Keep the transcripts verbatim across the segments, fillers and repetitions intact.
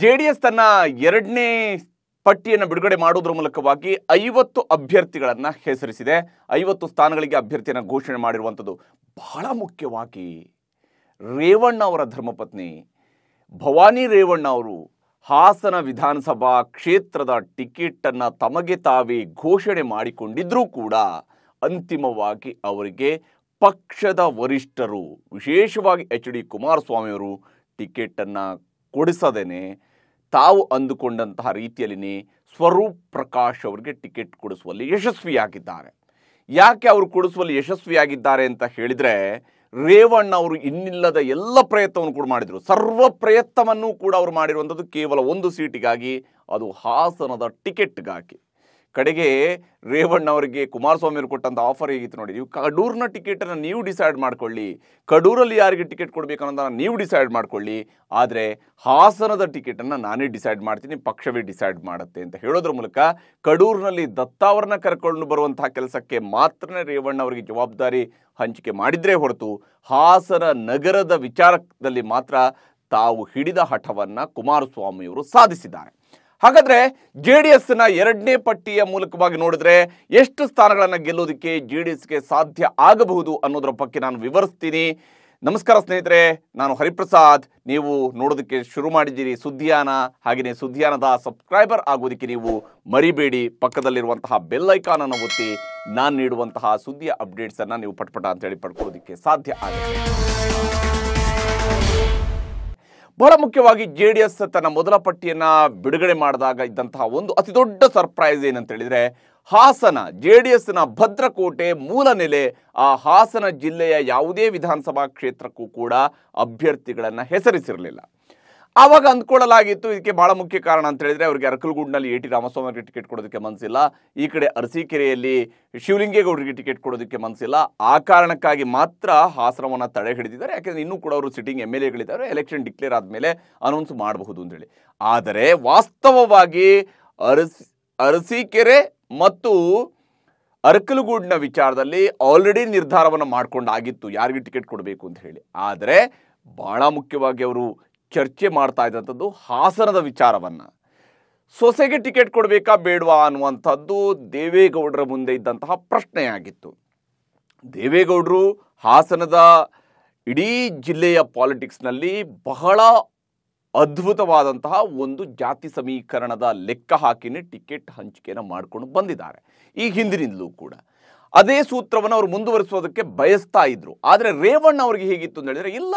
JDS ತನ್ನ ಎರಡನೇ ಪಟ್ಟಿಯನ್ನು ಬಿಡುಗಡೆ ಮಾಡೋದರ ಮೂಲಕವಾಗಿ ಐವತ್ತು ಅಭ್ಯರ್ಥಿಗಳನ್ನು ಹೆಸರಿಸಿದೆ. ಐವತ್ತು ಸ್ಥಾನಗಳಿಗೆ ಅಭ್ಯರ್ಥಿಯನ್ನು ಘೋಷಣೆ ಮಾಡಿರುವಂತದ್ದು. ಬಹಳ ಮುಖ್ಯವಾಗಿ ರೇವಣ್ಣ ಅವರ ಧರ್ಮಪತ್ನಿ ಭವಾನಿ ರೇವಣ್ಣ ಅವರು ಹಾಸನ ವಿಧಾನಸಭಾ ಕ್ಷೇತ್ರದ ಟಿಕೆಟ್ ಅನ್ನು ತಮಗೆ ತಾವೇ ಘೋಷಣೆ ಮಾಡಿಕೊಂಡಿದ್ದರೂ ಕೂಡ ಅಂತಿಮವಾಗಿ ಅವರಿಗೆ ಪಕ್ಷದ ವರಿಷ್ಠರು ವಿಶೇಷವಾಗಿ ಎಚ್ ಡಿ ಕುಮಾರಸ್ವಾಮಿ ಅವರು ಟಿಕೆಟ್ ಅನ್ನು ಕೊಡಿಸದೇನೆ ತಾವು ಅಂದುಕೊಂಡಂತಹ ರೀತಿಯಲ್ಲಿನೇ ಸ್ವರೂಪ್ ಪ್ರಕಾಶ್ ಅವರಿಗೆ ಟಿಕೆಟ್ ಕೊಡಿಸುವಲ್ಲಿ ಯಶಸ್ವಿಯಾಗಿದ್ದಾರೆ. ಯಾಕೆ ಅವರು ಕೊಡಿಸುವಲ್ಲಿ ಯಶಸ್ವಿಯಾಗಿದ್ದಾರೆ ಅಂತ ಹೇಳಿದರೆ, ರೇವಣ್ಣ ಅವರು ಇನ್ನಿಲ್ಲದ ಎಲ್ಲ ಪ್ರಯತ್ನವನ್ನು ಕೂಡ ಮಾಡಿದರು. ಸರ್ವ ಪ್ರಯತ್ನವನ್ನು ಕೂಡ ಅವರು ಮಾಡಿರುವಂಥದ್ದು ಕೇವಲ ಒಂದು ಸೀಟಿಗಾಗಿ, ಅದು ಹಾಸನದ ಟಿಕೆಟ್ಗಾಗಿ. ಕಡೆಗೆ ರೇವಣ್ಣ ಅವರಿಗೆ ಕುಮಾರಸ್ವಾಮಿ ಅವರು ಕೊಟ್ಟಂಥ ಆಫರ್ ಹೇಗಿತ್ತು ನೋಡಿ, ನೀವು ಕಡೂರಿನ ಟಿಕೆಟನ್ನು ನೀವು ಡಿಸೈಡ್ ಮಾಡ್ಕೊಳ್ಳಿ, ಕಡೂರಲ್ಲಿ ಯಾರಿಗೆ ಟಿಕೆಟ್ ಕೊಡಬೇಕು ಅನ್ನೋದನ್ನು ನೀವು ಡಿಸೈಡ್ ಮಾಡ್ಕೊಳ್ಳಿ, ಆದರೆ ಹಾಸನದ ಟಿಕೆಟನ್ನು ನಾನೇ ಡಿಸೈಡ್ ಮಾಡ್ತೀನಿ, ಪಕ್ಷವೇ ಡಿಸೈಡ್ ಮಾಡುತ್ತೆ ಅಂತ ಹೇಳೋದ್ರ ಮೂಲಕ ಕಡೂರಿನಲ್ಲಿ ದತ್ತಾವರನ್ನ ಕರ್ಕೊಂಡು ಬರುವಂತಹ ಕೆಲಸಕ್ಕೆ ಮಾತ್ರ ರೇವಣ್ಣ ಅವರಿಗೆ ಜವಾಬ್ದಾರಿ ಹಂಚಿಕೆ ಮಾಡಿದರೆ ಹೊರತು ಹಾಸನ ನಗರದ ವಿಚಾರದಲ್ಲಿ ಮಾತ್ರ ತಾವು ಹಿಡಿದ ಹಠವನ್ನು ಕುಮಾರಸ್ವಾಮಿಯವರು ಸಾಧಿಸಿದ್ದಾರೆ. ಹಾಗಾದರೆ ಜೆ ಡಿ ಎಸ್ನ ಎರಡನೇ ಪಟ್ಟಿಯ ಮೂಲಕವಾಗಿ ನೋಡಿದ್ರೆ ಎಷ್ಟು ಸ್ಥಾನಗಳನ್ನು ಗೆಲ್ಲೋದಕ್ಕೆ ಜೆ ಡಿ ಎಸ್ಗೆ ಸಾಧ್ಯ ಆಗಬಹುದು ಅನ್ನೋದರ ಬಗ್ಗೆ ನಾನು ವಿವರಿಸ್ತೀನಿ. ನಮಸ್ಕಾರ ಸ್ನೇಹಿತರೆ, ನಾನು ಹರಿಪ್ರಸಾದ್. ನೀವು ನೋಡೋದಕ್ಕೆ ಶುರು ಮಾಡಿದ್ದೀರಿ ಸುದ್ದಿಯಾನ. ಹಾಗೆಯೇ ಸುದ್ದಿಯಾನದ ಸಬ್ಸ್ಕ್ರೈಬರ್ ಆಗೋದಕ್ಕೆ ನೀವು ಮರಿಬೇಡಿ. ಪಕ್ಕದಲ್ಲಿರುವಂತಹ ಬೆಲ್ ಐಕಾನ್ ಅನ್ನು ಒತ್ತಿ ನಾನು ನೀಡುವಂತಹ ಸುದ್ದಿಯ ಅಪ್ಡೇಟ್ಸನ್ನು ನೀವು ಪಟ್ಪಟ ಅಂತೇಳಿ ಪಡ್ಕೊಳ್ಳೋದಕ್ಕೆ ಸಾಧ್ಯ ಆಗುತ್ತೆ. ಬಹಳ ಮುಖ್ಯವಾಗಿ ಜೆ ಡಿ ಎಸ್ ತನ್ನ ಮೊದಲ ಪಟ್ಟಿಯನ್ನು ಬಿಡುಗಡೆ ಮಾಡಿದಾಗ ಇದ್ದಂತಹ ಒಂದು ಅತಿ ದೊಡ್ಡ ಸರ್ಪ್ರೈಸ್ ಏನಂತ ಹೇಳಿದರೆ, ಹಾಸನ ಜೆ ಡಿ ಎಸ್ನ ಭದ್ರಕೋಟೆ ಮೂಲ ನೆಲೆ ಆ ಹಾಸನ ಜಿಲ್ಲೆಯ ಯಾವುದೇ ವಿಧಾನಸಭಾ ಕ್ಷೇತ್ರಕ್ಕೂ ಕೂಡ ಅಭ್ಯರ್ಥಿಗಳನ್ನು ಹೆಸರಿಸಿರಲಿಲ್ಲ. ಆವಾಗ ಅಂದ್ಕೊಳ್ಳಲಾಗಿತ್ತು ಇದಕ್ಕೆ ಬಹಳ ಮುಖ್ಯ ಕಾರಣ ಅಂತ ಹೇಳಿದರೆ, ಅವರಿಗೆ ಅರಕಲಗೂಡಿನಲ್ಲಿ ಎ ಟಿ ರಾಮಸ್ವಾಮಿ ಅವರಿಗೆ ಟಿಕೆಟ್ ಕೊಡೋದಕ್ಕೆ ಮನಸ್ಸಿಲ್ಲ, ಈ ಕಡೆ ಅರಸೀಕೆರೆಯಲ್ಲಿ ಶಿವಲಿಂಗೇಗೌಡರಿಗೆ ಟಿಕೆಟ್ ಕೊಡೋದಕ್ಕೆ ಮನಸ್ಸಿಲ್ಲ. ಆ ಕಾರಣಕ್ಕಾಗಿ ಮಾತ್ರ ಹಾಸನವನ್ನು ತಡೆ ಹಿಡಿದಿದ್ದಾರೆ. ಯಾಕೆಂದರೆ ಇನ್ನೂ ಕೂಡ ಅವರು ಸಿಟ್ಟಿಂಗ್ ಎಮ್ ಎಲ್ ಎಗಳಿದ್ದಾರೆ, ಎಲೆಕ್ಷನ್ ಡಿಕ್ಲೇರ್ ಆದಮೇಲೆ ಅನೌನ್ಸ್ ಮಾಡಬಹುದು ಅಂತೇಳಿ. ಆದರೆ ವಾಸ್ತವವಾಗಿ ಅರಸಿ ಅರಸೀಕೆರೆ ಮತ್ತು ಅರಕಲಗೂಡಿನ ವಿಚಾರದಲ್ಲಿ ಆಲ್ರೆಡಿ ನಿರ್ಧಾರವನ್ನು ಮಾಡಿಕೊಂಡಾಗಿತ್ತು ಯಾರಿಗೆ ಟಿಕೆಟ್ ಕೊಡಬೇಕು ಅಂತ ಹೇಳಿ. ಆದರೆ ಬಹಳ ಮುಖ್ಯವಾಗಿ ಅವರು ಚರ್ಚೆ ಮಾಡ್ತಾ ಇದ್ದಂಥದ್ದು ಹಾಸನದ ವಿಚಾರವನ್ನು, ಸೊಸೆಗೆ ಟಿಕೆಟ್ ಕೊಡಬೇಕಾ ಬೇಡವಾ ಅನ್ನುವಂಥದ್ದು ದೇವೇಗೌಡರ ಮುಂದೆ ಇದ್ದಂತಹ ಪ್ರಶ್ನೆಯಾಗಿತ್ತು. ದೇವೇಗೌಡರು ಹಾಸನದ ಇಡೀ ಜಿಲ್ಲೆಯ ಪಾಲಿಟಿಕ್ಸ್ನಲ್ಲಿ ಬಹಳ ಅದ್ಭುತವಾದಂತಹ ಒಂದು ಜಾತಿ ಸಮೀಕರಣದ ಲೆಕ್ಕ ಹಾಕಿನೇ ಟಿಕೆಟ್ ಹಂಚಿಕೆಯನ್ನು ಮಾಡಿಕೊಂಡು ಬಂದಿದ್ದಾರೆ ಈ ಹಿಂದಿನಿಂದಲೂ ಕೂಡ. ಅದೇ ಸೂತ್ರವನ್ನು ಅವರು ಮುಂದುವರಿಸೋದಕ್ಕೆ ಬಯಸ್ತಾ ಇದ್ದರು. ಆದರೆ ರೇವಣ್ಣ ಅವರಿಗೆ ಹೇಗಿತ್ತು ಅಂತ ಹೇಳಿದರೆ, ಇಲ್ಲ,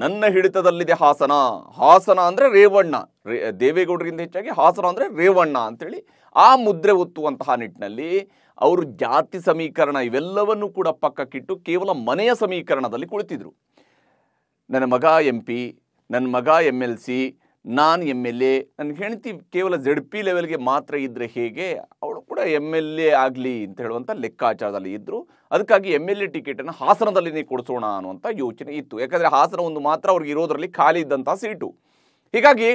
ನನ್ನ ಹಿಡಿತದಲ್ಲಿದೆ ಹಾಸನ, ಹಾಸನ ಅಂದರೆ ರೇವಣ್ಣ, ರೇ ದೇವೇಗೌಡರಿಂದ ಹೆಚ್ಚಾಗಿ ಹಾಸನ ಅಂದರೆ ರೇವಣ್ಣ ಅಂಥೇಳಿ ಆ ಮುದ್ರೆ ಒತ್ತುವಂತಹ ನಿಟ್ಟಿನಲ್ಲಿ ಅವರು ಜಾತಿ ಸಮೀಕರಣ ಇವೆಲ್ಲವನ್ನೂ ಕೂಡ ಪಕ್ಕಕ್ಕಿಟ್ಟು ಕೇವಲ ಮನೆಯ ಸಮೀಕರಣದಲ್ಲಿ ಕುಳಿತಿದ್ರು. ನನ್ನ ಮಗ ಎಂ ಪಿ, ನನ್ನ ಮಗ ಎಮ್ ಎಲ್ ಸಿ, ನಾನು ಎಮ್ ಎಲ್ ಎ, ನನ್ನ ಹೆಂಡತಿ ಕೇವಲ ಜೆಡ್ ಪಿ ಲೆವೆಲ್ಗೆ ಮಾತ್ರ ಇದ್ದರೆ ಹೇಗೆ, ಅವಳು ಕೂಡ ಎಮ್ ಎಲ್ ಎ ಆಗಲಿ ಅಂತ ಹೇಳುವಂಥ ಲೆಕ್ಕಾಚಾರದಲ್ಲಿ ಇದ್ದರು. ಅದಕ್ಕಾಗಿ ಎಮ್ ಎಲ್ ಎ ಟಿಕೆಟನ್ನು ಹಾಸನದಲ್ಲಿನೇ ಕೊಡಿಸೋಣ ಅನ್ನುವಂಥ ಯೋಚನೆ ಇತ್ತು. ಯಾಕಂದರೆ ಹಾಸನ ಒಂದು ಮಾತ್ರ ಅವ್ರಿಗೆ ಇರೋದರಲ್ಲಿ ಖಾಲಿ ಇದ್ದಂಥ ಸೀಟು. ಹೀಗಾಗಿ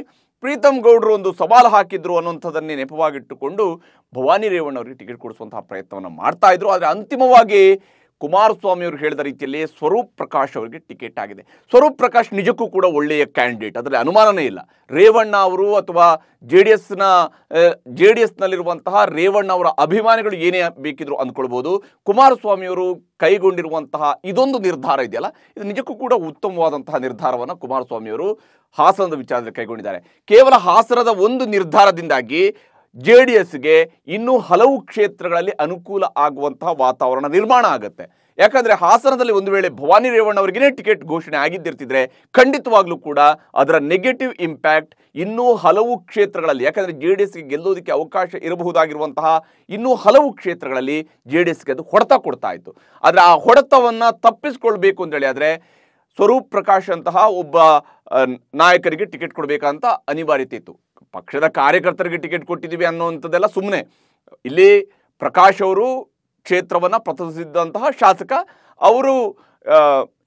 ಪ್ರೀತಮ್ ಗೌಡರು ಒಂದು ಸವಾಲು ಹಾಕಿದ್ರು ಅನ್ನುವಂಥದ್ದನ್ನೇ ನೆಪವಾಗಿಟ್ಟುಕೊಂಡು ಭವಾನಿ ರೇವಣ್ಣ ಅವರಿಗೆ ಟಿಕೆಟ್ ಕೊಡಿಸುವಂತಹ ಪ್ರಯತ್ನವನ್ನು ಮಾಡ್ತಾ ಇದ್ರು. ಆದರೆ ಅಂತಿಮವಾಗಿ ಕುಮಾರಸ್ವಾಮಿ ಅವರು ಹೇಳಿದ ರೀತಿಯಲ್ಲಿ ಸ್ವರೂಪ್ ಪ್ರಕಾಶ್ ಅವರಿಗೆ ಟಿಕೆಟ್ ಆಗಿದೆ. ಸ್ವರೂಪ್ ಪ್ರಕಾಶ್ ನಿಜಕ್ಕೂ ಕೂಡ ಒಳ್ಳೆಯ ಕ್ಯಾಂಡಿಡೇಟ್, ಅದರಲ್ಲಿ ಅನುಮಾನನೇ ಇಲ್ಲ. ರೇವಣ್ಣ ಅವರು ಅಥವಾ ಜೆ ಡಿ ಎಸ್ನ ಜೆ ಡಿ ಎಸ್ನಲ್ಲಿರುವಂತಹ ರೇವಣ್ಣ ಅವರ ಅಭಿಮಾನಿಗಳು ಏನೇ ಬೇಕಿದ್ರು ಅಂದ್ಕೊಳ್ಬೋದು. ಕುಮಾರಸ್ವಾಮಿಯವರು ಕೈಗೊಂಡಿರುವಂತಹ ಇದೊಂದು ನಿರ್ಧಾರ ಇದೆಯಲ್ಲ, ಇದು ನಿಜಕ್ಕೂ ಕೂಡ ಉತ್ತಮವಾದಂತಹ ನಿರ್ಧಾರವನ್ನು ಕುಮಾರಸ್ವಾಮಿಯವರು ಹಾಸನದ ವಿಚಾರದಲ್ಲಿ ಕೈಗೊಂಡಿದ್ದಾರೆ. ಕೇವಲ ಹಾಸನದ ಒಂದು ನಿರ್ಧಾರದಿಂದಾಗಿ ಜೆ ಡಿ ಎಸ್ಗೆ ಇನ್ನೂ ಹಲವು ಕ್ಷೇತ್ರಗಳಲ್ಲಿ ಅನುಕೂಲ ಆಗುವಂತಹ ವಾತಾವರಣ ನಿರ್ಮಾಣ ಆಗುತ್ತೆ. ಯಾಕಂದರೆ ಹಾಸನದಲ್ಲಿ ಒಂದು ವೇಳೆ ಭವಾನಿ ರೇವಣ್ಣ ಅವರಿಗೇ ಟಿಕೆಟ್ ಘೋಷಣೆ ಆಗಿದ್ದಿರ್ತಿದ್ರೆ ಖಂಡಿತವಾಗ್ಲೂ ಕೂಡ ಅದರ ನೆಗೆಟಿವ್ ಇಂಪ್ಯಾಕ್ಟ್ ಇನ್ನೂ ಹಲವು ಕ್ಷೇತ್ರಗಳಲ್ಲಿ, ಯಾಕಂದರೆ ಜೆ ಡಿ ಎಸ್ಗೆ ಗೆಲ್ಲೋದಕ್ಕೆ ಅವಕಾಶ ಇರಬಹುದಾಗಿರುವಂತಹ ಇನ್ನೂ ಹಲವು ಕ್ಷೇತ್ರಗಳಲ್ಲಿ ಜೆ ಡಿ ಎಸ್ಗೆ ಅದು ಹೊಡೆತ ಕೊಡ್ತಾ ಇತ್ತು. ಆದರೆ ಆ ಹೊಡೆತವನ್ನು ತಪ್ಪಿಸ್ಕೊಳ್ಬೇಕು ಅಂತೇಳಿ ಆದರೆ ಸ್ವರೂಪ್ ಪ್ರಕಾಶ್ ಅಂತಹ ಒಬ್ಬ ನಾಯಕರಿಗೆ ಟಿಕೆಟ್ ಕೊಡಬೇಕಂತ ಅನಿವಾರ್ಯತೆ ಇತ್ತು. ಪಕ್ಷದ ಕಾರ್ಯಕರ್ತರಿಗೆ ಟಿಕೆಟ್ ಕೊಟ್ಟಿದ್ದೀವಿ ಅನ್ನೋವಂಥದ್ದೆಲ್ಲ ಸುಮ್ಮನೆ. ಇಲ್ಲಿ ಪ್ರಕಾಶ್ ಅವರು ಕ್ಷೇತ್ರವನ್ನು ಪ್ರತಿನಿಧಿಸಿದಂತಹ ಶಾಸಕ ಅವರು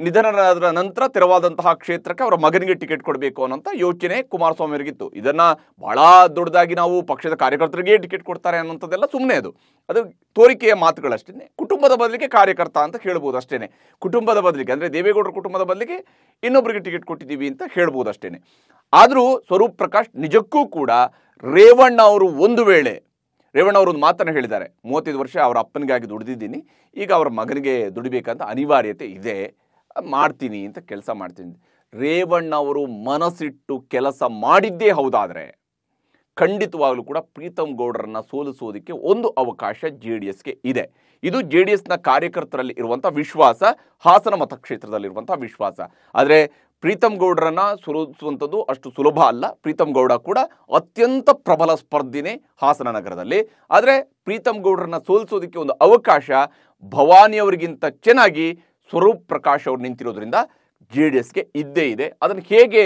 ನಿಧನರಾದ ನಂತರ ತೆರವಾದಂತಹ ಕ್ಷೇತ್ರಕ್ಕೆ ಅವರ ಮಗನಿಗೆ ಟಿಕೆಟ್ ಕೊಡಬೇಕು ಅನ್ನುವಂತ ಯೋಚನೆ ಕುಮಾರಸ್ವಾಮಿ ಅವರಿಗಿತ್ತು. ಇದನ್ನ ಬಹಳ ದೊಡ್ಡದಾಗಿ ನಾವು ಪಕ್ಷದ ಕಾರ್ಯಕರ್ತರಿಗೆ ಟಿಕೆಟ್ ಕೊಡ್ತಾರೆ ಅನ್ನುವಂಥದ್ದೆಲ್ಲ ಸುಮ್ಮನೆ ಅದು ಅದು ತೋರಿಕೆಯ ಮಾತುಗಳಷ್ಟೇನೆ. ಕುಟುಂಬದ ಬದಲಿಗೆ ಕಾರ್ಯಕರ್ತ ಅಂತ ಹೇಳ್ಬೋದು ಅಷ್ಟೇನೆ. ಕುಟುಂಬದ ಬದಲಿಗೆ ಅಂದರೆ ದೇವೇಗೌಡರ ಕುಟುಂಬದ ಬದಲಿಗೆ ಇನ್ನೊಬ್ಬರಿಗೆ ಟಿಕೆಟ್ ಕೊಟ್ಟಿದ್ದೀವಿ ಅಂತ ಹೇಳ್ಬೋದು ಅಷ್ಟೇನೆ. ಆದರೂ ಸ್ವರೂಪ್ ಪ್ರಕಾಶ್ ನಿಜಕ್ಕೂ ಕೂಡ ರೇವಣ್ಣ ಅವರು ಒಂದು ವೇಳೆ ರೇವಣ್ಣ ಅವರು ಒಂದು ಮಾತನ್ನು ಹೇಳಿದ್ದಾರೆ, ಮೂವತ್ತೈದು ವರ್ಷ ಅವರ ಅಪ್ಪನಿಗಾಗಿ ದುಡಿದಿದ್ದೀನಿ, ಈಗ ಅವರ ಮಗನಿಗೆ ದುಡಿಬೇಕಂತ ಅನಿವಾರ್ಯತೆ ಇದೆ, ಮಾಡ್ತೀನಿ ಅಂತ ಕೆಲಸ ಮಾಡ್ತೀನಿ. ರೇವಣ್ಣ ಅವರು ಮನಸ್ಸಿಟ್ಟು ಕೆಲಸ ಮಾಡಿದ್ದೇ ಹೌದಾದರೆ ಖಂಡಿತವಾಗಲೂ ಕೂಡ ಪ್ರೀತಮ್ ಗೌಡರನ್ನ ಸೋಲಿಸೋದಕ್ಕೆ ಒಂದು ಅವಕಾಶ ಜೆ ಡಿ ಎಸ್ಗೆ ಇದೆ. ಇದು ಜೆ ಡಿ ಎಸ್ನ ಕಾರ್ಯಕರ್ತರಲ್ಲಿ ಇರುವಂಥ ವಿಶ್ವಾಸ, ಹಾಸನ ಮತಕ್ಷೇತ್ರದಲ್ಲಿರುವಂಥ ವಿಶ್ವಾಸ. ಆದರೆ ಪ್ರೀತಮ್ ಗೌಡರನ್ನ ಸೋಲಿಸುವಂಥದ್ದು ಅಷ್ಟು ಸುಲಭ ಅಲ್ಲ. ಪ್ರೀತಮ್ ಗೌಡ ಕೂಡ ಅತ್ಯಂತ ಪ್ರಬಲ ಸ್ಪರ್ಧಿನೇ ಹಾಸನ ನಗರದಲ್ಲಿ. ಆದರೆ ಪ್ರೀತಮ್ ಗೌಡರನ್ನ ಸೋಲಿಸೋದಕ್ಕೆ ಒಂದು ಅವಕಾಶ ಭವಾನಿಯವರಿಗಿಂತ ಚೆನ್ನಾಗಿ ಸ್ವರೂಪ್ ಪ್ರಕಾಶ್ ಅವರು ನಿಂತಿರೋದ್ರಿಂದ ಜೆ ಡಿ ಎಸ್ಗೆ ಇದ್ದೇ ಇದೆ. ಅದನ್ನು ಹೇಗೆ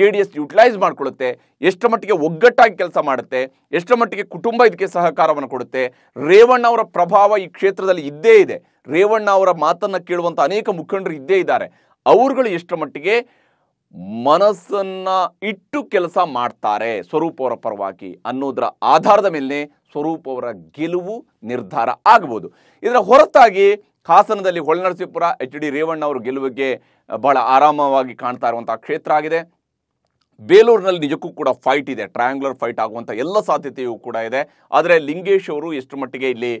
ಜೆ ಡಿ ಎಸ್ ಯುಟಿಲೈಸ್ ಮಾಡಿಕೊಳ್ಳುತ್ತೆ, ಎಷ್ಟು ಮಟ್ಟಿಗೆ ಒಗ್ಗಟ್ಟಾಗಿ ಕೆಲಸ ಮಾಡುತ್ತೆ, ಎಷ್ಟು ಮಟ್ಟಿಗೆ ಕುಟುಂಬ ಇದಕ್ಕೆ ಸಹಕಾರವನ್ನು ಕೊಡುತ್ತೆ, ರೇವಣ್ಣ ಅವರ ಪ್ರಭಾವ ಈ ಕ್ಷೇತ್ರದಲ್ಲಿ ಇದ್ದೇ ಇದೆ, ರೇವಣ್ಣ ಅವರ ಮಾತನ್ನು ಕೇಳುವಂಥ ಅನೇಕ ಮುಖಂಡರು ಇದ್ದೇ ಇದ್ದಾರೆ, ಅವರುಗಳು ಎಷ್ಟು ಮಟ್ಟಿಗೆ ಮನಸ್ಸನ್ನು ಇಟ್ಟು ಕೆಲಸ ಮಾಡ್ತಾರೆ ಸ್ವರೂಪ್ ಅವರ ಪರವಾಗಿ ಅನ್ನೋದರ ಆಧಾರದ ಮೇಲೆ ಸ್ವರೂಪ್ ಅವರ ಗೆಲುವು ನಿರ್ಧಾರ ಆಗ್ಬೋದು. ಇದರ ಹೊರತಾಗಿ ಹಾಸನದಲ್ಲಿ ಹೊಳೆನರಸೀಪುರ ಎಚ್ ಡಿ ರೇವಣ್ಣ ಅವರು ಗೆಲುವಿಗೆ ಬಹಳ ಆರಾಮವಾಗಿ ಕಾಣ್ತಾ ಇರುವಂಥ ಕ್ಷೇತ್ರ ಆಗಿದೆ. ಬೇಲೂರಿನಲ್ಲಿ ನಿಜಕ್ಕೂ ಕೂಡ ಫೈಟ್ ಇದೆ, ಟ್ರಯಾಂಗ್ಯುಲರ್ ಫೈಟ್ ಆಗುವಂಥ ಎಲ್ಲ ಸಾಧ್ಯತೆಯೂ ಕೂಡ ಇದೆ. ಆದರೆ ಲಿಂಗೇಶ್ ಅವರು ಎಷ್ಟು ಮಟ್ಟಿಗೆ ಇಲ್ಲಿ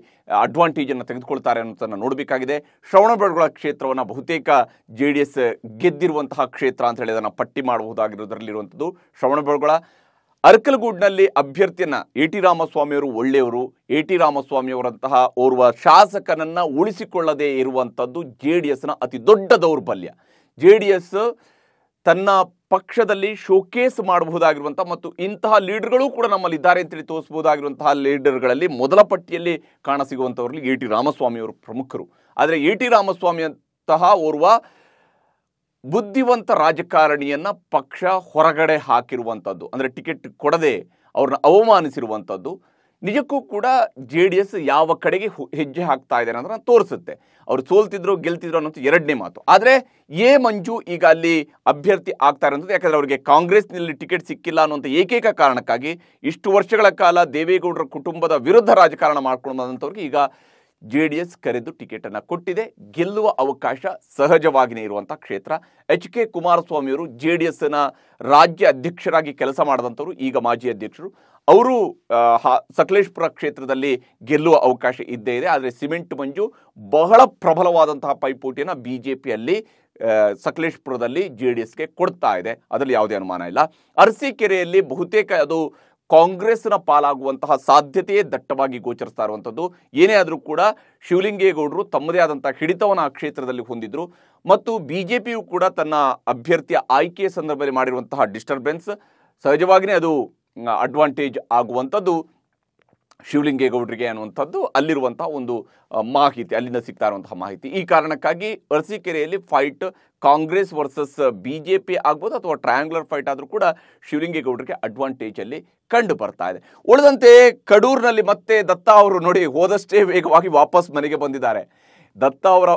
ಅಡ್ವಾಂಟೇಜನ್ನು ತೆಗೆದುಕೊಳ್ತಾರೆ ಅನ್ನೋದನ್ನು ನೋಡಬೇಕಾಗಿದೆ. ಶ್ರವಣಬೆಳಗೊಳ ಕ್ಷೇತ್ರವನ್ನು ಬಹುತೇಕ ಜೆ ಡಿ ಎಸ್ ಗೆದ್ದಿರುವಂತಹ ಕ್ಷೇತ್ರ ಅಂತ ಹೇಳಿ ಅದನ್ನು ಪಟ್ಟಿ ಮಾಡಬಹುದಾಗಿರೋದ್ರಲ್ಲಿರುವಂಥದ್ದು ಶ್ರವಣಬೆಳಗೊಳ. ಅರ್ಕಲಗೂಡಿನಲ್ಲಿ ಅಭ್ಯರ್ಥಿಯನ್ನು ಎ ಟಿ ರಾಮಸ್ವಾಮಿಯವರು ಒಳ್ಳೆಯವರು, ಎ ಟಿ ರಾಮಸ್ವಾಮಿಯವರಂತಹ ಓರ್ವ ಶಾಸಕನನ್ನು ಉಳಿಸಿಕೊಳ್ಳದೇ ಇರುವಂಥದ್ದು ಜೆ ಡಿ ಎಸ್ನ ಅತಿ ದೊಡ್ಡ ದೌರ್ಬಲ್ಯ. ಜೆ ಡಿ ಎಸ್ ತನ್ನ ಪಕ್ಷದಲ್ಲಿ ಶೋಕೇಸ್ ಮಾಡಬಹುದಾಗಿರುವಂಥ ಮತ್ತು ಇಂತಹ ಲೀಡರ್ಗಳು ಕೂಡ ನಮ್ಮಲ್ಲಿ ಇದ್ದಾರೆ ಅಂತೇಳಿ ತೋರಿಸಬಹುದಾಗಿರುವಂತಹ ಲೀಡರ್ಗಳಲ್ಲಿ ಮೊದಲ ಪಟ್ಟಿಯಲ್ಲಿ ಕಾಣಸಿಗುವಂಥವ್ರಲ್ಲಿ ಎ ಟಿ ರಾಮಸ್ವಾಮಿಯವರು ಪ್ರಮುಖರು. ಆದರೆ ಎ ಟಿ ರಾಮಸ್ವಾಮಿ ಅಂತಹ ಓರ್ವ ಬುದ್ಧಿವಂತ ರಾಜಕಾರಣಿಯನ್ನು ಪಕ್ಷ ಹೊರಗಡೆ ಹಾಕಿರುವಂಥದ್ದು, ಅಂದರೆ ಟಿಕೆಟ್ ಕೊಡದೆ ಅವ್ರನ್ನ ಅವಮಾನಿಸಿರುವಂಥದ್ದು ನಿಜಕ್ಕೂ ಕೂಡ ಜೆ ಡಿ ಎಸ್ ಯಾವ ಕಡೆಗೆ ಹೆಜ್ಜೆ ಹಾಕ್ತಾ ಇದ್ದಾರೆ ಅಂತ ತೋರಿಸುತ್ತೆ. ಅವರು ಸೋಲ್ತಿದ್ರು ಗೆಲ್ತಿದ್ರು ಅನ್ನೋದು ಎರಡನೇ ಮಾತು. ಆದರೆ ಎ ಮಂಜು ಈಗ ಅಲ್ಲಿ ಅಭ್ಯರ್ಥಿ ಆಗ್ತಾ ಇರೋಂಥದ್ದು ಯಾಕಂದರೆ ಅವರಿಗೆ ಕಾಂಗ್ರೆಸ್ನಲ್ಲಿ ಟಿಕೆಟ್ ಸಿಕ್ಕಿಲ್ಲ ಅನ್ನುವಂಥ ಏಕೈಕ ಕಾರಣಕ್ಕಾಗಿ ಇಷ್ಟು ವರ್ಷಗಳ ಕಾಲ ದೇವೇಗೌಡರ ಕುಟುಂಬದ ವಿರುದ್ಧ ರಾಜಕಾರಣ ಮಾಡ್ಕೊಂಡು ಬಂದಂಥವ್ರಿಗೆ ಈಗ ಜೆ ಡಿ ಎಸ್ ಕರೆದು ಟಿಕೆಟನ್ನು ಕೊಟ್ಟಿದೆ. ಗೆಲ್ಲುವ ಅವಕಾಶ ಸಹಜವಾಗಿಯೇ ಇರುವಂಥ ಕ್ಷೇತ್ರ. ಎಚ್ ಕೆ ಕುಮಾರಸ್ವಾಮಿಯವರು ಜೆ ಡಿ ಎಸ್ನ ರಾಜ್ಯ ಅಧ್ಯಕ್ಷರಾಗಿ ಕೆಲಸ ಮಾಡಿದಂಥವ್ರು, ಈಗ ಮಾಜಿ ಅಧ್ಯಕ್ಷರು. ಅವರು ಸಕಲೇಶ್ಪುರ ಕ್ಷೇತ್ರದಲ್ಲಿ ಗೆಲ್ಲುವ ಅವಕಾಶ ಇದ್ದೇ ಇದೆ. ಆದರೆ ಸಿಮೆಂಟ್ ಮಂಜು ಬಹಳ ಪ್ರಬಲವಾದಂತಹ ಪೈಪೋಟಿಯನ್ನು ಬಿ ಜೆ ಪಿಯಲ್ಲಿ ಸಕಲೇಶ್ಪುರದಲ್ಲಿ ಜೆ ಡಿ ಎಸ್ಗೆ ಕೊಡ್ತಾ ಇದೆ, ಅದರಲ್ಲಿ ಯಾವುದೇ ಅನುಮಾನ ಇಲ್ಲ. ಅರಸೀಕೆರೆಯಲ್ಲಿ ಬಹುತೇಕ ಅದು ಕಾಂಗ್ರೆಸ್ನ ಪಾಲಾಗುವಂತಹ ಸಾಧ್ಯತೆಯೇ ದಟ್ಟವಾಗಿ ಗೋಚರಿಸ್ತಾ ಇರುವಂಥದ್ದು. ಏನೇ ಆದರೂ ಕೂಡ ಶಿವಲಿಂಗೇಗೌಡರು ತಮ್ಮದೇ ಆದಂಥ ಹಿಡಿತವನ್ನು ಆ ಕ್ಷೇತ್ರದಲ್ಲಿ ಹೊಂದಿದ್ರು ಮತ್ತು ಬಿ ಜೆ ಪಿಯು ಕೂಡ ತನ್ನ ಅಭ್ಯರ್ಥಿಯ ಆಯ್ಕೆಯ ಸಂದರ್ಭದಲ್ಲಿ ಮಾಡಿರುವಂತಹ ಡಿಸ್ಟರ್ಬೆನ್ಸ್ ಸಹಜವಾಗಿಯೇ ಅದು ಅಡ್ವಾಂಟೇಜ್ ಆಗುವಂಥದ್ದು ಶಿವಲಿಂಗೇಗೌಡರಿಗೆ ಅನ್ನುವಂಥದ್ದು ಅಲ್ಲಿರುವಂತಹ ಒಂದು ಮಾಹಿತಿ, ಅಲ್ಲಿಂದ ಸಿಗ್ತಾ ಇರುವಂತಹ ಮಾಹಿತಿ. ಈ ಕಾರಣಕ್ಕಾಗಿ ಅರಸೀಕೆರೆಯಲ್ಲಿ fight Congress versus B J P ಆಗ್ಬೋದು ಅಥವಾ ಟ್ರಯಾಂಗ್ಯುಲರ್ ಫೈಟ್ ಆದರೂ ಕೂಡ ಶಿವಲಿಂಗೇಗೌಡರಿಗೆ ಅಡ್ವಾಂಟೇಜಲ್ಲಿ ಕಂಡು ಬರ್ತಾ ಇದೆ. ಉಳಿದಂತೆ ಕಡೂರಿನಲ್ಲಿ ಮತ್ತೆ ದತ್ತಾ ಅವರು ನೋಡಿ ಹೋದಷ್ಟೇ ವೇಗವಾಗಿ ವಾಪಸ್ ಮನೆಗೆ ಬಂದಿದ್ದಾರೆ. ದತ್ತಾ ಅವರ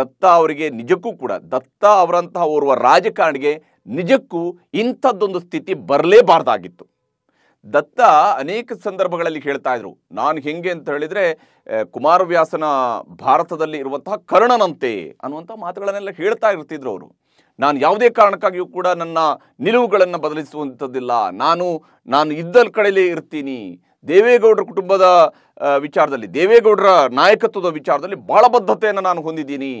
ದತ್ತಾ ಅವರಿಗೆ ನಿಜಕ್ಕೂ ಕೂಡ ದತ್ತಾ ಅವರಂತಹ ಓರ್ವ ರಾಜಕಾರಣಿಗೆ ನಿಜಕ್ಕೂ ಇಂಥದ್ದೊಂದು ಸ್ಥಿತಿ ಬರಲೇಬಾರ್ದಾಗಿತ್ತು. ದತ್ತಾ ಅನೇಕ ಸಂದರ್ಭಗಳಲ್ಲಿ ಹೇಳ್ತಾ ಇದ್ರು, ನಾನು ಹೆಂಗೆ ಅಂತ ಹೇಳಿದರೆ ಕುಮಾರವ್ಯಾಸನ ಭಾರತದಲ್ಲಿ ಇರುವಂತಹ ಕರ್ಣನಂತೆ ಅನ್ನುವಂಥ ಮಾತುಗಳನ್ನೆಲ್ಲ ಹೇಳ್ತಾ ಇರ್ತಿದ್ರು ಅವರು. ನಾನು ಯಾವುದೇ ಕಾರಣಕ್ಕಾಗಿಯೂ ಕೂಡ ನನ್ನ ನಿಲುವುಗಳನ್ನು ಬದಲಿಸುವಂಥದ್ದಿಲ್ಲ, ನಾನು ನಾನು ಇದ್ದಲ್ಲಿ ಕಡೆಯಲ್ಲೇ ಇರ್ತೀನಿ, ದೇವೇಗೌಡರ ಕುಟುಂಬದ ವಿಚಾರದಲ್ಲಿ ದೇವೇಗೌಡರ ನಾಯಕತ್ವದ ವಿಚಾರದಲ್ಲಿ ಭಾಳ ಬದ್ಧತೆಯನ್ನು ನಾನು ಹೊಂದಿದ್ದೀನಿ,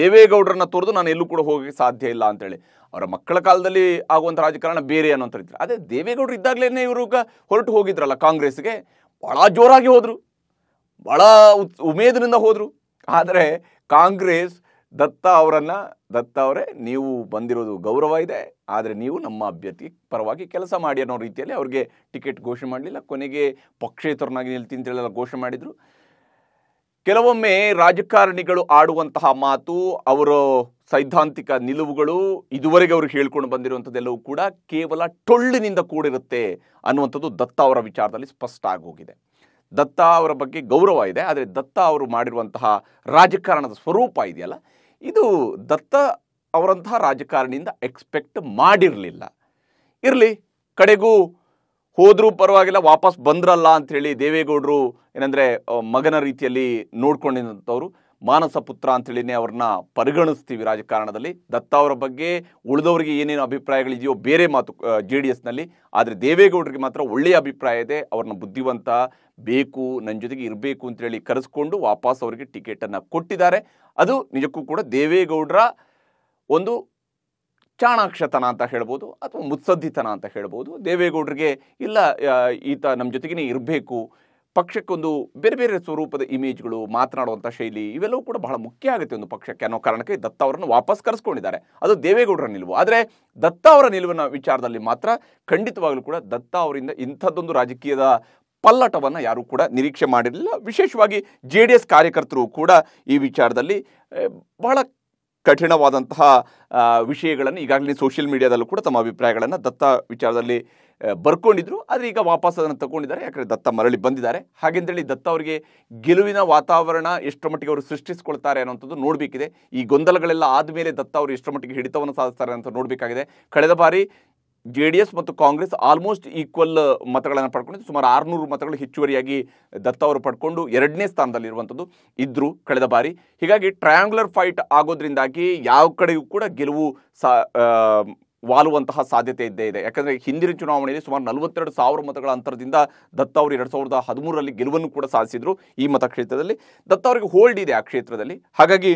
ದೇವೇಗೌಡರನ್ನ ತೋರಿದು ನಾನು ಎಲ್ಲೂ ಕೂಡ ಹೋಗಕ್ಕೆ ಸಾಧ್ಯ ಇಲ್ಲ ಅಂತೇಳಿ. ಅವರ ಮಕ್ಕಳ ಕಾಲದಲ್ಲಿ ಆಗುವಂಥ ರಾಜಕಾರಣ ಬೇರೆ ಅನ್ನೋಂಥ ಇರ್ತಾರೆ. ಅದೇ ದೇವೇಗೌಡರು ಇದ್ದಾಗಲೇ ಇವರು ಹೊರಟು ಹೋಗಿದ್ರಲ್ಲ ಕಾಂಗ್ರೆಸ್ಗೆ, ಭಾಳ ಜೋರಾಗಿ ಹೋದರು, ಭಾಳ ಉಮೇದಿನಿಂದ ಹೋದರು. ಆದರೆ ಕಾಂಗ್ರೆಸ್ ದತ್ತಾ ಅವರನ್ನು, ದತ್ತಾ ಅವರೇ ನೀವು ಬಂದಿರೋದು ಗೌರವ ಇದೆ, ಆದರೆ ನೀವು ನಮ್ಮ ಅಭ್ಯರ್ಥಿ ಪರವಾಗಿ ಕೆಲಸ ಮಾಡಿ ಅನ್ನೋ ರೀತಿಯಲ್ಲಿ ಅವ್ರಿಗೆ ಟಿಕೆಟ್ ಘೋಷಣೆ ಮಾಡಲಿಲ್ಲ. ಕೊನೆಗೆ ಪಕ್ಷೇತರನಾಗಿ ನಿಲ್ತೀನಿ ಅಂತೇಳೆಲ್ಲ ಘೋಷಣೆ ಮಾಡಿದರು. ಕೆಲವೊಮ್ಮೆ ರಾಜಕಾರಣಿಗಳು ಆಡುವಂತಹ ಮಾತು, ಅವರ ಸೈದ್ಧಾಂತಿಕ ನಿಲುವುಗಳು, ಇದುವರೆಗೆ ಅವರು ಹೇಳ್ಕೊಂಡು ಬಂದಿರುವಂಥದ್ದೆಲ್ಲವೂ ಕೂಡ ಕೇವಲ ಟೊಳ್ಳಿನಿಂದ ಕೂಡಿರುತ್ತೆ ಅನ್ನುವಂಥದ್ದು ದತ್ತಾ ಅವರ ವಿಚಾರದಲ್ಲಿ ಸ್ಪಷ್ಟ ಆಗೋಗಿದೆ. ದತ್ತ ಅವರ ಬಗ್ಗೆ ಗೌರವ ಇದೆ. ಆದರೆ ದತ್ತ ಅವರು ಮಾಡಿರುವಂತಹ ರಾಜಕಾರಣದ ಸ್ವರೂಪ ಇದೆಯಲ್ಲ, ಇದು ದತ್ತ ಅವರಂತಹ ರಾಜಕಾರಣಿಯಿಂದ ಎಕ್ಸ್ಪೆಕ್ಟ್ ಮಾಡಿರಲಿಲ್ಲ. ಇರಲಿ, ಕಡೆಗೂ ಹೋದರೂ ಪರವಾಗಿಲ್ಲ, ವಾಪಸ್ ಬಂದ್ರಲ್ಲ ಅಂಥೇಳಿ ದೇವೇಗೌಡರು ಏನಂದರೆ ಮಗನ ರೀತಿಯಲ್ಲಿ ನೋಡ್ಕೊಂಡಿದ್ದಂಥವ್ರು, ಮಾನಸ ಪುತ್ರ ಅಂಥೇಳಿನೇ ಅವ್ರನ್ನ ಪರಿಗಣಿಸ್ತೀವಿ ರಾಜಕಾರಣದಲ್ಲಿ. ದತ್ತ ಅವರ ಬಗ್ಗೆ ಉಳಿದವರಿಗೆ ಏನೇನು ಅಭಿಪ್ರಾಯಗಳಿದೆಯೋ ಬೇರೆ ಮಾತು ಜೆ ಡಿ ಎಸ್ನಲ್ಲಿ, ಆದರೆ ದೇವೇಗೌಡರಿಗೆ ಮಾತ್ರ ಒಳ್ಳೆಯ ಅಭಿಪ್ರಾಯ ಇದೆ. ಅವ್ರನ್ನ ಬುದ್ಧಿವಂತ, ಬೇಕು, ನನ್ನ ಜೊತೆಗೆ ಇರಬೇಕು ಅಂತೇಳಿ ಕರೆಸ್ಕೊಂಡು ವಾಪಸ್ ಅವರಿಗೆ ಟಿಕೆಟನ್ನು ಕೊಟ್ಟಿದ್ದಾರೆ. ಅದು ನಿಜಕ್ಕೂ ಕೂಡ ದೇವೇಗೌಡರ ಒಂದು ಚಾಣಾಕ್ಷತನ ಅಂತ ಹೇಳ್ಬೋದು, ಅಥವಾ ಮುತ್ಸದ್ದಿತನ ಅಂತ ಹೇಳ್ಬೋದು. ದೇವೇಗೌಡರಿಗೆ ಇಲ್ಲ, ಈತ ನಮ್ಮ ಜೊತೆಗೇ ಇರಬೇಕು, ಪಕ್ಷಕ್ಕೊಂದು ಬೇರೆ ಬೇರೆ ಸ್ವರೂಪದ ಇಮೇಜ್ಗಳು, ಮಾತನಾಡುವಂಥ ಶೈಲಿ, ಇವೆಲ್ಲವೂ ಕೂಡ ಬಹಳ ಮುಖ್ಯ ಆಗುತ್ತೆ ಒಂದು ಪಕ್ಷಕ್ಕೆ ಅನ್ನೋ ಕಾರಣಕ್ಕೆ ದತ್ತ ಅವರನ್ನು ವಾಪಸ್ ಕರೆಸ್ಕೊಂಡಿದ್ದಾರೆ. ಅದು ದೇವೇಗೌಡರ ನಿಲುವು. ಆದರೆ ದತ್ತ ಅವರ ನಿಲುವಿನ ವಿಚಾರದಲ್ಲಿ ಮಾತ್ರ ಖಂಡಿತವಾಗಲೂ ಕೂಡ ದತ್ತ ಅವರಿಂದ ಇಂಥದ್ದೊಂದು ರಾಜಕೀಯದ ಪಲ್ಲಟವನ್ನು ಯಾರೂ ಕೂಡ ನಿರೀಕ್ಷೆ ಮಾಡಿರಲಿಲ್ಲ. ವಿಶೇಷವಾಗಿ ಜೆ ಡಿ ಎಸ್ ಕಾರ್ಯಕರ್ತರು ಕೂಡ ಈ ವಿಚಾರದಲ್ಲಿ ಬಹಳ ಕಠಿಣವಾದಂತಹ ವಿಷಯಗಳನ್ನು ಈಗಾಗಲೇ ಸೋಷಿಯಲ್ ಮೀಡಿಯಾದಲ್ಲೂ ಕೂಡ ತಮ್ಮ ಅಭಿಪ್ರಾಯಗಳನ್ನು ದತ್ತ ವಿಚಾರದಲ್ಲಿ ಬರ್ಕೊಂಡಿದ್ರು. ಆದರೆ ಈಗ ವಾಪಸ್ ಅದನ್ನು ತಗೊಂಡಿದ್ದಾರೆ, ಯಾಕಂದರೆ ದತ್ತ ಮರಳಿ ಬಂದಿದ್ದಾರೆ. ಹಾಗೆಂದೇಳಿ ದತ್ತ ಅವರಿಗೆ ಗೆಲುವಿನ ವಾತಾವರಣ ಎಷ್ಟರ ಮಟ್ಟಿಗೆ ಅವರು ಸೃಷ್ಟಿಸ್ಕೊಳ್ತಾರೆ ಅನ್ನೋಂಥದ್ದು ನೋಡಬೇಕಿದೆ. ಈ ಗೊಂದಲಗಳೆಲ್ಲ ಆದಮೇಲೆ ದತ್ತ ಅವರು ಎಷ್ಟರ ಮಟ್ಟಿಗೆ ಹಿಡಿತವನ್ನು ಸಾಧಿಸ್ತಾರೆ ಅಂತ ನೋಡಬೇಕಾಗಿದೆ. ಕಳೆದ ಬಾರಿ ಜೆ ಡಿ ಎಸ್ ಮತ್ತು ಕಾಂಗ್ರೆಸ್ ಆಲ್ಮೋಸ್ಟ್ ಈಕ್ವಲ್ ಮತಗಳನ್ನು ಪಡ್ಕೊಂಡಿದ್ದು, ಸುಮಾರು ಆರುನೂರು ಮತಗಳು ಹೆಚ್ಚುವರಿಯಾಗಿ ದತ್ತ ಅವರು ಪಡ್ಕೊಂಡು ಎರಡನೇ ಸ್ಥಾನದಲ್ಲಿರುವಂಥದ್ದು ಇದ್ದರು ಕಳೆದ ಬಾರಿ. ಹೀಗಾಗಿ ಟ್ರಯಾಂಗ್ಯುಲರ್ ಫೈಟ್ ಆಗೋದ್ರಿಂದಾಗಿ ಯಾವ ಕಡೆಯೂ ಕೂಡ ಗೆಲುವು ಸಾ ವಾಲುವಂತಹ ಸಾಧ್ಯತೆ ಇದ್ದೇ ಇದೆ. ಯಾಕಂದರೆ ಹಿಂದಿನ ಚುನಾವಣೆಯಲ್ಲಿ ಸುಮಾರು ನಲವತ್ತೆರಡು ಸಾವಿರ ಮತಗಳ ಅಂತರದಿಂದ ದತ್ತ ಅವರು ಎರಡು ಸಾವಿರದ ಹದಿಮೂರರಲ್ಲಿ ಗೆಲುವನ್ನು ಕೂಡ ಸಾಧಿಸಿದರು. ಈ ಮತಕ್ಷೇತ್ರದಲ್ಲಿ ದತ್ತ ಅವರಿಗೆ ಹೋಲ್ಡ್ ಇದೆ ಆ ಕ್ಷೇತ್ರದಲ್ಲಿ. ಹಾಗಾಗಿ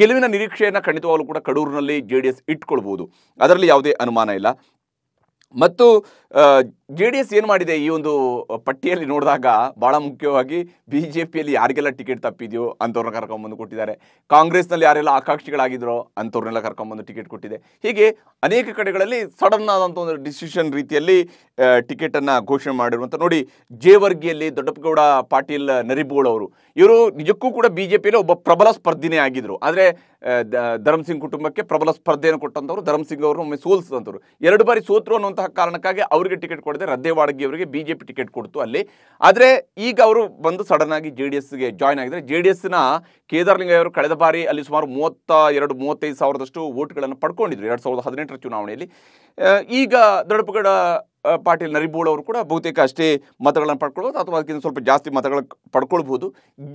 ಗೆಲುವಿನ ನಿರೀಕ್ಷೆಯನ್ನು ಖಂಡಿತವಾಗಲೂ ಕೂಡ ಕಡೂರಿನಲ್ಲಿ ಜೆ ಡಿ ಎಸ್ ಇಟ್ಕೊಳ್ಬೋದು, ಅದರಲ್ಲಿ ಯಾವುದೇ ಅನುಮಾನ ಇಲ್ಲ. ಮತ್ತು ಜೆ ಡಿ ಎಸ್ ಏನು ಮಾಡಿದೆ ಈ ಒಂದು ಪಟ್ಟಿಯಲ್ಲಿ ನೋಡಿದಾಗ, ಭಾಳ ಮುಖ್ಯವಾಗಿ ಬಿ ಜೆ ಪಿಯಲ್ಲಿ ಯಾರಿಗೆಲ್ಲ ಟಿಕೆಟ್ ತಪ್ಪಿದೆಯೋ ಅಂಥವ್ರನ್ನ ಕರ್ಕೊಂಬಂದು ಕೊಟ್ಟಿದ್ದಾರೆ, ಕಾಂಗ್ರೆಸ್ನಲ್ಲಿ ಯಾರೆಲ್ಲ ಆಕಾಂಕ್ಷಿಗಳಾಗಿದ್ದರೋ ಅಂಥವ್ರನ್ನೆಲ್ಲ ಕರ್ಕೊಂಬಂದು ಟಿಕೆಟ್ ಕೊಟ್ಟಿದೆ. ಹೀಗೆ ಅನೇಕ ಕಡೆಗಳಲ್ಲಿ ಸಡನ್ ಆದಂಥ ಒಂದು ಡಿಸಿಷನ್ ರೀತಿಯಲ್ಲಿ ಟಿಕೆಟನ್ನು ಘೋಷಣೆ ಮಾಡಿರುವಂಥ ನೋಡಿ. ಜೇವರ್ಗಿಯಲ್ಲಿ ದೊಡ್ಡಪ್ಪಗೌಡ ಪಾಟೀಲ್ ನರಿಬೋಳ್ ಅವರು, ಇವರು ನಿಜಕ್ಕೂ ಕೂಡ ಬಿ ಜೆ ಪಿಯಲ್ಲಿ ಒಬ್ಬ ಪ್ರಬಲ ಸ್ಪರ್ಧಿನೇ ಆಗಿದ್ದರು. ಆದರೆ ಧರ್ಮಸಿಂಗ್ ಕುಟುಂಬಕ್ಕೆ ಪ್ರಬಲ ಸ್ಪರ್ಧೆಯನ್ನು ಕೊಟ್ಟಂಥವ್ರು, ಧರ್ಮಸಿಂಗ್ ಅವರು ಒಮ್ಮೆ ಸೋಲಿಸಿದಂಥವ್ರು, ಎರಡು ಬಾರಿ ಸೋತರು ಅನ್ನುವಂತಹ ಕಾರಣಕ್ಕಾಗಿ ಅವರಿಗೆ ಟಿಕೆಟ್ ಕೊಡದೆ ರದ್ದೇ ವಾಡಗಿ ಅವರಿಗೆ ಬಿ ಜೆ ಪಿ ಟಿಕೆಟ್ ಕೊಡ್ತು ಅಲ್ಲಿ. ಆದರೆ ಈಗ ಅವರು ಬಂದು ಸಡನ್ ಆಗಿ ಜೆ ಡಿ ಎಸ್ಗೆ ಜಾಯ್ನ್ ಆಗಿದ್ದಾರೆ. ಜೆ ಡಿ ಎಸ್ನ ಕೇದಾರ್ಲಿಂಗಯ್ಯ ಅವರು ಕಳೆದ ಬಾರಿ ಅಲ್ಲಿ ಸುಮಾರು ಮೂವತ್ತ ಎರಡು ಮೂವತ್ತೈದು ಸಾವಿರದಷ್ಟು ಓಟ್ಗಳನ್ನು ಪಡ್ಕೊಂಡಿದ್ರು ಎರಡು ಸಾವಿರದ ಹದಿನೆಂಟರ ಚುನಾವಣೆಯಲ್ಲಿ. ಈಗ ದೊಡ್ಡಪ್ಪಗೌಡ ಪಾಟೀಲ್ ನರಿಬೋಳ್ ಅವರು ಕೂಡ ಬಹುತೇಕ ಅಷ್ಟೇ ಮತಗಳನ್ನು ಪಡ್ಕೊಳ್ಬೋದು, ಅಥವಾ ಅದಕ್ಕಿಂತ ಸ್ವಲ್ಪ ಜಾಸ್ತಿ ಮತಗಳ ಪಡ್ಕೊಳ್ಬೋದು.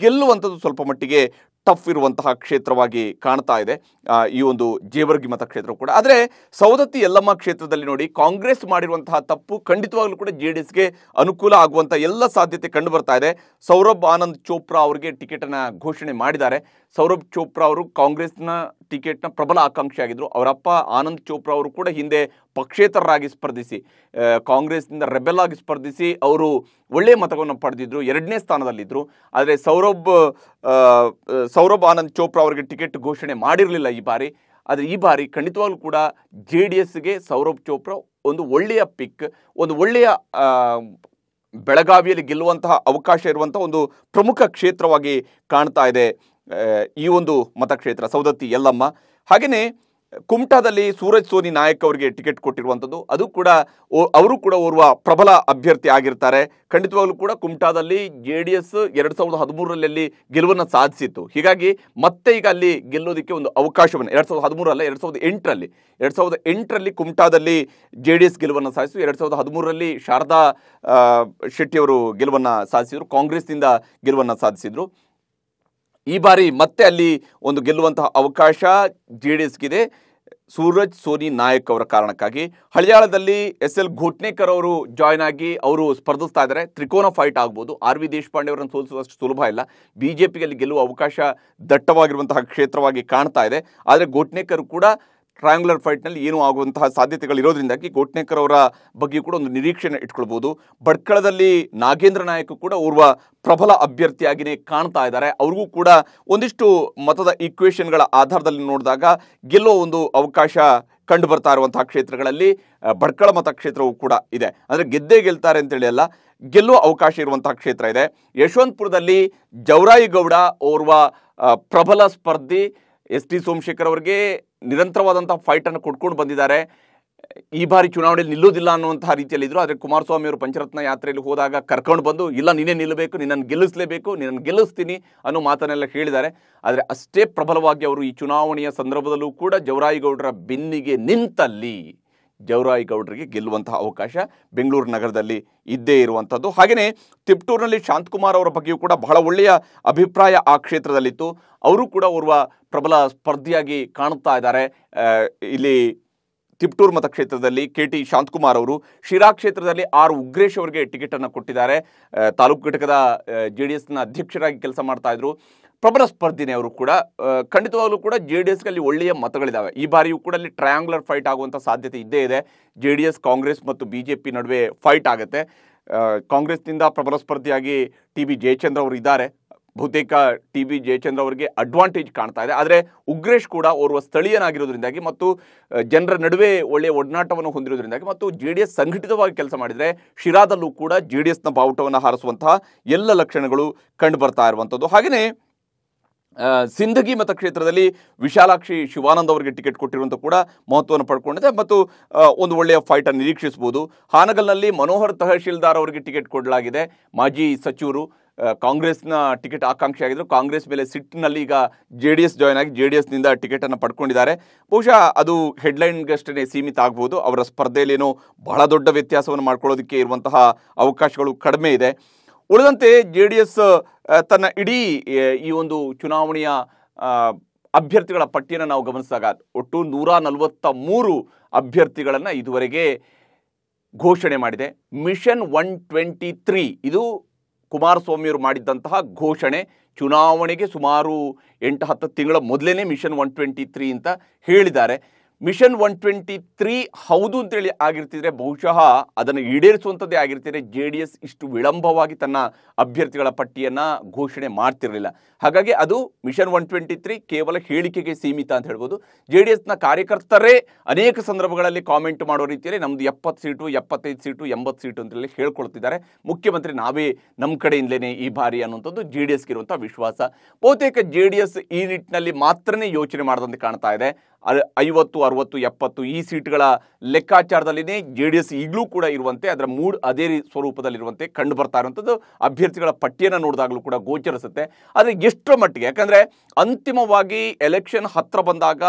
ಗೆಲ್ಲುವಂಥದ್ದು ಸ್ವಲ್ಪ ಮಟ್ಟಿಗೆ ಟಫ್ ಇರುವಂತಹ ಕ್ಷೇತ್ರವಾಗಿ ಕಾಣ್ತಾ ಇದೆ ಈ ಒಂದು ಜೇವರ್ಗಿ ಮತಕ್ಷೇತ್ರ ಕೂಡ. ಆದರೆ ಸವದತ್ತಿ ಯಲ್ಲಮ್ಮ ಕ್ಷೇತ್ರದಲ್ಲಿ ನೋಡಿ, ಕಾಂಗ್ರೆಸ್ ಮಾಡಿರುವಂತಹ ತಪ್ಪು ಖಂಡಿತವಾಗಲೂ ಕೂಡ ಜೆ ಡಿ ಎಸ್ಗೆ ಅನುಕೂಲ ಆಗುವಂಥ ಎಲ್ಲ ಸಾಧ್ಯತೆ ಕಂಡು ಬರ್ತಾ ಇದೆ. ಸೌರಭ್ ಆನಂದ್ ಚೋಪ್ರಾ ಅವರಿಗೆ ಟಿಕೆಟನ್ನು ಘೋಷಣೆ ಮಾಡಿದ್ದಾರೆ. ಸೌರಭ್ ಚೋಪ್ರಾ ಅವರು ಕಾಂಗ್ರೆಸ್ನ ಟಿಕೆಟ್ನ ಪ್ರಬಲ ಆಕಾಂಕ್ಷಿ ಆಗಿದ್ದರು. ಅವರಪ್ಪ ಆನಂದ್ ಚೋಪ್ರಾ ಅವರು ಕೂಡ ಹಿಂದೆ ಪಕ್ಷೇತರರಾಗಿ ಸ್ಪರ್ಧಿಸಿ, ಕಾಂಗ್ರೆಸ್ನಿಂದ ರೆಬೆಲ್ ಆಗಿ ಸ್ಪರ್ಧಿಸಿ ಅವರು ಒಳ್ಳೆಯ ಮತವನ್ನು ಪಡೆದಿದ್ದರು, ಎರಡನೇ ಸ್ಥಾನದಲ್ಲಿದ್ದರು. ಆದರೆ ಸೌರಭ್ ಸೌರಭ್ ಆನಂದ್ ಚೋಪ್ರಾ ಅವರಿಗೆ ಟಿಕೆಟ್ ಘೋಷಣೆ ಮಾಡಿರಲಿಲ್ಲ ಈ ಬಾರಿ. ಆದರೆ ಈ ಬಾರಿ ಖಂಡಿತವಾಗ್ಲೂ ಕೂಡ ಜೆ ಡಿ ಎಸ್ಗೆ ಸೌರಭ್ ಚೋಪ್ರಾ ಒಂದು ಒಳ್ಳೆಯ ಪಿಕ್, ಒಂದು ಒಳ್ಳೆಯ ಬೆಳಗಾವಿಯಲ್ಲಿ ಗೆಲ್ಲುವಂತಹ ಅವಕಾಶ ಇರುವಂಥ ಒಂದು ಪ್ರಮುಖ ಕ್ಷೇತ್ರವಾಗಿ ಕಾಣ್ತಾ ಇದೆ ಈ ಒಂದು ಮತಕ್ಷೇತ್ರ ಸವದತ್ತಿ ಯಲ್ಲಮ್ಮ. ಹಾಗೆಯೇ ಕುಮಟಾದಲ್ಲಿ ಸೂರಜ್ ಸೋನಿ ನಾಯಕ್ ಅವರಿಗೆ ಟಿಕೆಟ್ ಕೊಟ್ಟಿರುವಂಥದ್ದು, ಅದು ಕೂಡ ಅವರು ಕೂಡ ಓರ್ವ ಪ್ರಬಲ ಅಭ್ಯರ್ಥಿ ಆಗಿರ್ತಾರೆ. ಖಂಡಿತವಾಗಲೂ ಕೂಡ ಕುಮಟಾದಲ್ಲಿ ಜೆ ಡಿ ಎಸ್ ಎರಡು ಸಾವಿರದ ಹದಿಮೂರರಲ್ಲಿ ಗೆಲುವನ್ನು ಸಾಧಿಸಿತ್ತು. ಹೀಗಾಗಿ ಮತ್ತೆ ಈಗ ಅಲ್ಲಿ ಗೆಲ್ಲೋದಕ್ಕೆ ಒಂದು ಅವಕಾಶವನ್ನು, ಎರಡು ಸಾವಿರದ ಹದಿಮೂರಲ್ಲ ಎರಡು ಸಾವಿರದ ಎಂಟರಲ್ಲಿ ಎರಡು ಸಾವಿರದ ಎಂಟರಲ್ಲಿ ಕುಮಟಾದಲ್ಲಿ ಜೆ ಡಿ ಎಸ್ ಗೆಲುವನ್ನು ಸಾಧಿಸಿತು. ಎರಡು ಸಾವಿರದ ಹದಿಮೂರರಲ್ಲಿ ಶಾರದಾ ಶೆಟ್ಟಿಯವರು ಗೆಲುವನ್ನು ಸಾಧಿಸಿದರು, ಕಾಂಗ್ರೆಸ್ನಿಂದ ಗೆಲುವನ್ನು ಸಾಧಿಸಿದರು. ಈ ಬಾರಿ ಮತ್ತೆ ಅಲ್ಲಿ ಒಂದು ಗೆಲ್ಲುವಂತಹ ಅವಕಾಶ ಜೆ ಡಿ ಎಸ್ಗಿದೆ ಸೂರಜ್ ಸೋನಿ ನಾಯಕ್ ಅವರ ಕಾರಣಕ್ಕಾಗಿ. ಹಳಿಯಾಳದಲ್ಲಿ ಎಸ್ ಎಲ್ ಘೋಟ್ನೇಕರ್ ಅವರು ಜಾಯ್ನ್ ಆಗಿ ಅವರು ಸ್ಪರ್ಧಿಸ್ತಾ ಇದ್ದಾರೆ. ತ್ರಿಕೋನ ಫೈಟ್ ಆಗ್ಬೋದು, ಆರ್ ವಿ ದೇಶಪಾಂಡೆ ಅವರನ್ನು ಸೋಲಿಸುವಷ್ಟು ಸುಲಭ ಇಲ್ಲ. ಬಿ ಜೆ ಪಿಯಲ್ಲಿ ಗೆಲ್ಲುವ ಅವಕಾಶ ದಟ್ಟವಾಗಿರುವಂತಹ ಕ್ಷೇತ್ರವಾಗಿ ಕಾಣ್ತಾ ಇದೆ. ಆದರೆ ಘೋಟ್ನೇಕರ್ ಕೂಡ ಟ್ರಯಾಂಗ್ಯುಲರ್ ಫೈಟ್ನಲ್ಲಿ ಏನೂ ಆಗುವಂತಹ ಸಾಧ್ಯತೆಗಳಿರೋದ್ರಿಂದಾಗಿ ಘೋಟ್ನೇಕರ್ ಅವರ ಬಗ್ಗೆ ಕೂಡ ಒಂದು ನಿರೀಕ್ಷೆನ ಇಟ್ಕೊಳ್ಬೋದು. ಭಟ್ಕಳದಲ್ಲಿ ನಾಗೇಂದ್ರ ನಾಯಕ್ ಕೂಡ ಓರ್ವ ಪ್ರಬಲ ಅಭ್ಯರ್ಥಿಯಾಗಿಯೇ ಕಾಣ್ತಾ ಇದ್ದಾರೆ. ಅವ್ರಿಗೂ ಕೂಡ ಒಂದಿಷ್ಟು ಮತದ ಈಕ್ವೇಷನ್ಗಳ ಆಧಾರದಲ್ಲಿ ನೋಡಿದಾಗ ಗೆಲ್ಲೋ ಒಂದು ಅವಕಾಶ ಕಂಡು ಬರ್ತಾ ಇರುವಂತಹ ಕ್ಷೇತ್ರಗಳಲ್ಲಿ ಭಟ್ಕಳ ಮತಕ್ಷೇತ್ರವೂ ಕೂಡ ಇದೆ. ಅಂದರೆ ಗೆದ್ದೇ ಗೆಲ್ತಾರೆ ಅಂತೇಳಿ ಅಲ್ಲ, ಗೆಲ್ಲುವ ಅವಕಾಶ ಇರುವಂತಹ ಕ್ಷೇತ್ರ ಇದೆ. ಯಶವಂತಪುರದಲ್ಲಿ ಜವರಾಯಿಗೌಡ ಓರ್ವ ಪ್ರಬಲ ಸ್ಪರ್ಧಿ ಎಸ್ ಟಿ ಸೋಮಶೇಖರ್ ಅವರಿಗೆ ನಿರಂತರವಾದಂಥ ಫೈಟನ್ನು ಕೊಡ್ಕೊಂಡು ಬಂದಿದ್ದಾರೆ. ಈ ಬಾರಿ ಚುನಾವಣೆಯಲ್ಲಿ ನಿಲ್ಲೋದಿಲ್ಲ ಅನ್ನುವಂತ ರೀತಿಯಲ್ಲಿ ಇದ್ರು. ಆದರೆ ಕುಮಾರಸ್ವಾಮಿ ಅವರು ಪಂಚರತ್ನ ಯಾತ್ರೆಯಲ್ಲಿ ಹೋದಾಗ ಕರ್ಕೊಂಡು ಬಂದು ಇಲ್ಲ ನೀನೇ ನಿಲ್ಲಬೇಕು, ನಿನ್ನನ್ನು ಗೆಲ್ಲಿಸಲೇಬೇಕು, ನಿನ್ನನ್ನು ಗೆಲ್ಲಿಸ್ತೀನಿ ಅನ್ನೋ ಮಾತನ್ನೆಲ್ಲ ಹೇಳಿದ್ದಾರೆ. ಆದರೆ ಅಷ್ಟೇ ಪ್ರಬಲವಾಗಿ ಅವರು ಈ ಚುನಾವಣೆಯ ಸಂದರ್ಭದಲ್ಲೂ ಕೂಡ ಜವರಾಯಿಗೌಡರ ಬೆನ್ನಿಗೆ ನಿಂತಲ್ಲಿ ಜವರಾಯಿಗೌಡರಿಗೆ ಗೆಲ್ಲುವಂತಹ ಅವಕಾಶ ಬೆಂಗಳೂರು ನಗರದಲ್ಲಿ ಇದ್ದೇ ಇರುವಂಥದ್ದು. ಹಾಗೆಯೇ ತಿಪ್ಟೂರಿನಲ್ಲಿ ಶಾಂತಕುಮಾರ್ ಅವರ ಬಗ್ಗೆಯೂ ಕೂಡ ಬಹಳ ಒಳ್ಳೆಯ ಅಭಿಪ್ರಾಯ ಆ ಕ್ಷೇತ್ರದಲ್ಲಿತ್ತು. ಅವರು ಕೂಡ ಓರ್ವ ಪ್ರಬಲ ಸ್ಪರ್ಧಿಯಾಗಿ ಕಾಣುತ್ತಾ ಇದ್ದಾರೆ. ಇಲ್ಲಿ ತಿಪ್ಟೂರು ಮತಕ್ಷೇತ್ರದಲ್ಲಿ ಕೆ ಟಿ ಶಾಂತಕುಮಾರ್ ಅವರು, ಶಿರಾ ಕ್ಷೇತ್ರದಲ್ಲಿ ಆರ್ ಉಗ್ರೇಶ್ ಅವರಿಗೆ ಟಿಕೆಟನ್ನು ಕೊಟ್ಟಿದ್ದಾರೆ. ತಾಲೂಕು ಘಟಕದ ಜೆ ಡಿ ಎಸ್ನ ಅಧ್ಯಕ್ಷರಾಗಿ ಕೆಲಸ ಮಾಡ್ತಾ ಇದ್ರು. ಪ್ರಬಲ ಸ್ಪರ್ಧಿನೇ ಅವರು ಕೂಡ. ಖಂಡಿತವಾಗಲೂ ಕೂಡ ಜೆ ಡಿ ಎಸ್ಗಲ್ಲಿ ಒಳ್ಳೆಯ ಮತಗಳಿದ್ದಾವೆ. ಈ ಬಾರಿಯೂ ಕೂಡ ಅಲ್ಲಿ ಟ್ರಯಾಂಗ್ಯುಲರ್ ಫೈಟ್ ಆಗುವಂಥ ಸಾಧ್ಯತೆ ಇದ್ದೇ ಇದೆ. ಜೆ ಡಿ ಎಸ್, ಕಾಂಗ್ರೆಸ್ ಮತ್ತು ಬಿ ಜೆ ಪಿ ನಡುವೆ ಫೈಟ್ ಆಗುತ್ತೆ. ಕಾಂಗ್ರೆಸ್ನಿಂದ ಪ್ರಬಲ ಸ್ಪರ್ಧಿಯಾಗಿ ಟಿ ಬಿ ಜಯಚಂದ್ರ ಅವರು ಇದ್ದಾರೆ. ಬಹುತೇಕ ಟಿ ಬಿ ಜಯಚಂದ್ರ ಅವರಿಗೆ ಅಡ್ವಾಂಟೇಜ್ ಕಾಣ್ತಾ ಇದೆ. ಆದರೆ ಉಗ್ರೇಶ್ ಕೂಡ ಓರ್ವ ಸ್ಥಳೀಯನಾಗಿರೋದ್ರಿಂದಾಗಿ ಮತ್ತು ಜನರ ನಡುವೆ ಒಳ್ಳೆಯ ಒಡನಾಟವನ್ನು ಹೊಂದಿರೋದ್ರಿಂದಾಗಿ ಮತ್ತು ಜೆ ಡಿ ಎಸ್ ಸಂಘಟಿತವಾಗಿ ಕೆಲಸ ಮಾಡಿದರೆ ಶಿರಾದಲ್ಲೂ ಕೂಡ ಜೆ ಡಿ ಎಸ್ನ ಬಾವುಟವನ್ನು ಹಾರಿಸುವಂತಹ ಎಲ್ಲ ಲಕ್ಷಣಗಳು ಕಂಡು ಬರ್ತಾ ಇರುವಂಥದ್ದು. ಹಾಗೆಯೇ ಸಿಂದಗಿ ಮತಕ್ಷೇತ್ರದಲ್ಲಿ ವಿಶಾಲಾಕ್ಷಿ ಶಿವಾನಂದ್ ಅವರಿಗೆ ಟಿಕೆಟ್ ಕೊಟ್ಟಿರುವಂಥ ಕೂಡ ಮಹತ್ವವನ್ನು ಪಡ್ಕೊಂಡಿದೆ ಮತ್ತು ಒಂದು ಒಳ್ಳೆಯ ಫೈಟನ್ನು ನಿರೀಕ್ಷಿಸಬಹುದು. ಹಾನಗಲ್ನಲ್ಲಿ ಮನೋಹರ್ ತಹಶೀಲ್ದಾರ್ ಅವರಿಗೆ ಟಿಕೆಟ್ ಕೊಡಲಾಗಿದೆ. ಮಾಜಿ ಸಚಿವರು, ಕಾಂಗ್ರೆಸ್ನ ಟಿಕೆಟ್ ಆಕಾಂಕ್ಷಿ ಆಗಿದ್ದರು. ಕಾಂಗ್ರೆಸ್ ಮೇಲೆ ಸಿಟ್ಟಿನಲ್ಲಿ ಈಗ ಜೆ ಡಿ ಎಸ್ ಜಾಯ್ನ್ ಆಗಿ ಜೆ ಡಿ ಎಸ್ನಿಂದ ಟಿಕೆಟನ್ನು ಪಡ್ಕೊಂಡಿದ್ದಾರೆ. ಬಹುಶಃ ಅದು ಹೆಡ್ಲೈನ್ಗಷ್ಟೇ ಸೀಮಿತ ಆಗ್ಬೋದು. ಅವರ ಸ್ಪರ್ಧೆಯಲ್ಲೇನೋ ಬಹಳ ದೊಡ್ಡ ವ್ಯತ್ಯಾಸವನ್ನು ಮಾಡ್ಕೊಳ್ಳೋದಕ್ಕೆ ಇರುವಂತಹ ಅವಕಾಶಗಳು ಕಡಿಮೆ ಇದೆ. ಉಳಿದಂತೆ ಜೆ ಡಿ ಎಸ್ ತನ್ನ ಇಡೀ ಈ ಒಂದು ಚುನಾವಣೆಯ ಅಭ್ಯರ್ಥಿಗಳ ಪಟ್ಟಿಯನ್ನು ನಾವು ಗಮನಿಸಿದಾಗ ಒಟ್ಟು ನೂರ ನಲವತ್ತ ಮೂರು ಅಭ್ಯರ್ಥಿಗಳನ್ನು ಇದುವರೆಗೆ ಘೋಷಣೆ ಮಾಡಿದೆ. ಮಿಷನ್ ಒನ್ ಟ್ವೆಂಟಿ ತ್ರೀ ಇದು ಕುಮಾರಸ್ವಾಮಿಯವರು ಮಾಡಿದ್ದಂತಹ ಘೋಷಣೆ. ಚುನಾವಣೆಗೆ ಸುಮಾರು ಎಂಟು ಹತ್ತು ತಿಂಗಳ ಮೊದಲೇ ಮಿಷನ್ ಒನ್ ಟ್ವೆಂಟಿ ತ್ರೀ ಅಂತ ಹೇಳಿದ್ದಾರೆ. ಮಿಷನ್ ಒನ್ ಟ್ವೆಂಟಿ ತ್ರೀ ಹೌದು ಅಂತೇಳಿ ಆಗಿರ್ತಿದ್ರೆ ಬಹುಶಃ ಅದನ್ನು ಈಡೇರಿಸುವಂಥದ್ದೇ ಆಗಿರ್ತಿದ್ರೆ ಜೆ ಡಿ ಎಸ್ ಇಷ್ಟು ವಿಳಂಬವಾಗಿ ತನ್ನ ಅಭ್ಯರ್ಥಿಗಳ ಪಟ್ಟಿಯನ್ನು ಘೋಷಣೆ ಮಾಡ್ತಿರಲಿಲ್ಲ. ಹಾಗಾಗಿ ಅದು ಮಿಷನ್ ಒನ್ ಟ್ವೆಂಟಿ ತ್ರೀ ಕೇವಲ ಹೇಳಿಕೆಗೆ ಸೀಮಿತ ಅಂತ ಹೇಳ್ಬೋದು. ಜೆ ಡಿ ಎಸ್ನ ಕಾರ್ಯಕರ್ತರೇ ಅನೇಕ ಸಂದರ್ಭಗಳಲ್ಲಿ ಕಾಮೆಂಟ್ ಮಾಡೋ ರೀತಿಯಲ್ಲಿ ನಮ್ಮದು ಎಪ್ಪತ್ತು ಸೀಟು, ಎಪ್ಪತ್ತೈದು ಸೀಟು, ಎಂಬತ್ತು ಸೀಟು ಅಂತೇಳಿ ಹೇಳ್ಕೊಳ್ತಿದ್ದಾರೆ. ಮುಖ್ಯಮಂತ್ರಿ ನಾವೇ ನಮ್ಮ ಕಡೆಯಿಂದಲೇ ಈ ಬಾರಿ ಅನ್ನುವಂಥದ್ದು ಜೆ ಡಿ ಎಸ್ಗೆ ಇರುವಂಥ ವಿಶ್ವಾಸ. ಬಹುತೇಕ ಜೆ ಡಿ ಎಸ್ ಈ ನಿಟ್ಟಿನಲ್ಲಿ ಮಾತ್ರನೇ ಯೋಚನೆ ಮಾಡೋದಂತೆ ಕಾಣ್ತಾ ಇದೆ. ಐವತ್ತು, ಅರವತ್ತು, ಎಪ್ಪತ್ತು ಈ ಸೀಟ್ಗಳ ಲೆಕ್ಕಾಚಾರದಲ್ಲಿನೇ ಜೆ ಡಿ ಎಸ್ ಈಗಲೂ ಕೂಡ ಇರುವಂತೆ ಅದರ ಮೂಡ್ ಅದೇ ಸ್ವರೂಪದಲ್ಲಿರುವಂತೆ ಕಂಡು ಬರ್ತಾ ಇರುವಂಥದ್ದು ಅಭ್ಯರ್ಥಿಗಳ ಪಟ್ಟಿಯನ್ನು ನೋಡಿದಾಗಲೂ ಕೂಡ ಗೋಚರಿಸುತ್ತೆ. ಆದರೆ ಎಷ್ಟರ ಮಟ್ಟಿಗೆ, ಯಾಕಂದರೆ ಅಂತಿಮವಾಗಿ ಎಲೆಕ್ಷನ್ ಹತ್ತಿರ ಬಂದಾಗ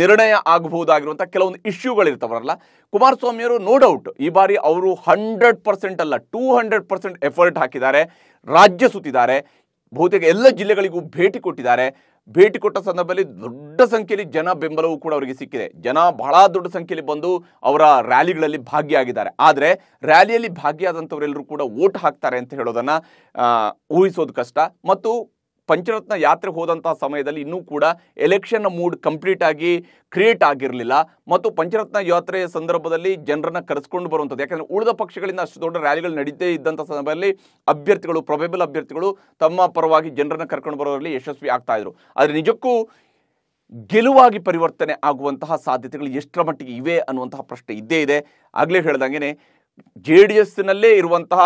ನಿರ್ಣಯ ಆಗಬಹುದಾಗಿರುವಂಥ ಕೆಲವೊಂದು ಇಶ್ಯೂಗಳಿರ್ತಾವಲ್ಲ. ಕುಮಾರಸ್ವಾಮಿಯವರು ನೋ ಡೌಟ್ ಈ ಬಾರಿ ಅವರು ಹಂಡ್ರೆಡ್ ಪರ್ಸೆಂಟ್ ಅಲ್ಲ ಟೂ ಹಂಡ್ರೆಡ್ ಪರ್ಸೆಂಟ್ ಎಫರ್ಟ್ ಹಾಕಿದ್ದಾರೆ. ರಾಜ್ಯ ಸುತ್ತಿದ್ದಾರೆ, ಬಹುತೇಕ ಎಲ್ಲ ಜಿಲ್ಲೆಗಳಿಗೂ ಭೇಟಿ ಕೊಟ್ಟಿದ್ದಾರೆ. ಭೇಟಿ ಕೊಟ್ಟ ಸಂದರ್ಭದಲ್ಲಿ ದೊಡ್ಡ ಸಂಖ್ಯೆಯಲ್ಲಿ ಜನ ಬೆಂಬಲವೂ ಕೂಡ ಅವರಿಗೆ ಸಿಕ್ಕಿದೆ. ಜನ ಬಹಳ ದೊಡ್ಡ ಸಂಖ್ಯೆಯಲ್ಲಿ ಬಂದು ಅವರ ರ್ಯಾಲಿಗಳಲ್ಲಿ ಭಾಗಿಯಾಗಿದ್ದಾರೆ. ಆದರೆ ರ್ಯಾಲಿಯಲ್ಲಿ ಭಾಗಿಯಾದಂಥವರೆಲ್ಲರೂ ಕೂಡ ವೋಟ್ ಹಾಕ್ತಾರೆ ಅಂತ ಹೇಳೋದನ್ನು ಊಹಿಸೋದು ಕಷ್ಟ. ಮತ್ತು ಪಂಚರತ್ನ ಯಾತ್ರೆ ಹೋದಂಥ ಸಮಯದಲ್ಲಿ ಇನ್ನೂ ಕೂಡ ಎಲೆಕ್ಷನ್ನ ಮೂಡ್ ಕಂಪ್ಲೀಟಾಗಿ ಕ್ರಿಯೇಟ್ ಆಗಿರಲಿಲ್ಲ. ಮತ್ತು ಪಂಚರತ್ನ ಯಾತ್ರೆಯ ಸಂದರ್ಭದಲ್ಲಿ ಜನರನ್ನು ಕರೆಸ್ಕೊಂಡು ಬರುವಂಥದ್ದು, ಯಾಕಂದರೆ ಉಳಿದ ಪಕ್ಷಗಳಿಂದ ಅಷ್ಟು ದೊಡ್ಡ ರ್ಯಾಲಿಗಳು ನಡೀತೇ ಇದ್ದಂಥ ಸಂದರ್ಭದಲ್ಲಿ ಅಭ್ಯರ್ಥಿಗಳು, ಪ್ರೊಬೇಬಲ್ ಅಭ್ಯರ್ಥಿಗಳು ತಮ್ಮ ಪರವಾಗಿ ಜನರನ್ನು ಕರ್ಕೊಂಡು ಬರೋರಲ್ಲಿ ಯಶಸ್ವಿ ಆಗ್ತಾಯಿದ್ರು. ಆದರೆ ನಿಜಕ್ಕೂ ಗೆಲುವಾಗಿ ಪರಿವರ್ತನೆ ಆಗುವಂತಹ ಸಾಧ್ಯತೆಗಳು ಎಷ್ಟರ ಮಟ್ಟಿಗೆ ಇವೆ ಅನ್ನುವಂತಹ ಪ್ರಶ್ನೆ ಇದ್ದೇ ಇದೆ. ಆಗಲೇ ಹೇಳ್ದಂಗೆ ಜೆ ಡಿ ಎಸ್ನಲ್ಲೇ ಇರುವಂತಹ